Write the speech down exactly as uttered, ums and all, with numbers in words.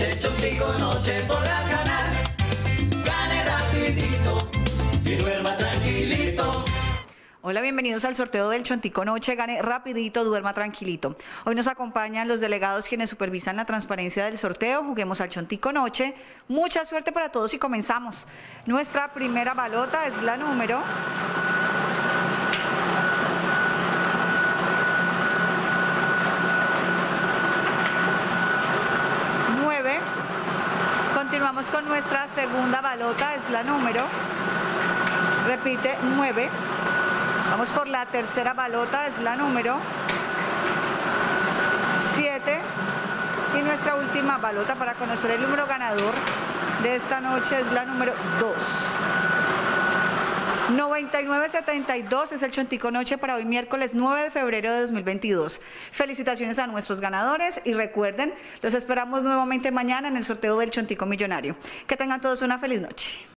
noche, Chontico noche podrás ganar. Gane rapidito y duerma tranquilito. Hola, bienvenidos al sorteo del Chontico Noche, gane rapidito, duerma tranquilito. Hoy nos acompañan los delegados quienes supervisan la transparencia del sorteo. Juguemos al Chontico Noche. Mucha suerte para todos y comenzamos. Nuestra primera balota es la número nueve. Continuamos con nuestra segunda balota, es la número, repite, nueve. Vamos por la tercera balota, es la número siete. Y nuestra última balota para conocer el número ganador de esta noche es la número dos. noventa y nueve setenta y dos es el Chontico Noche para hoy miércoles nueve de febrero de dos mil veintidós. Felicitaciones a nuestros ganadores y recuerden, los esperamos nuevamente mañana en el sorteo del Chontico Millonario. Que tengan todos una feliz noche.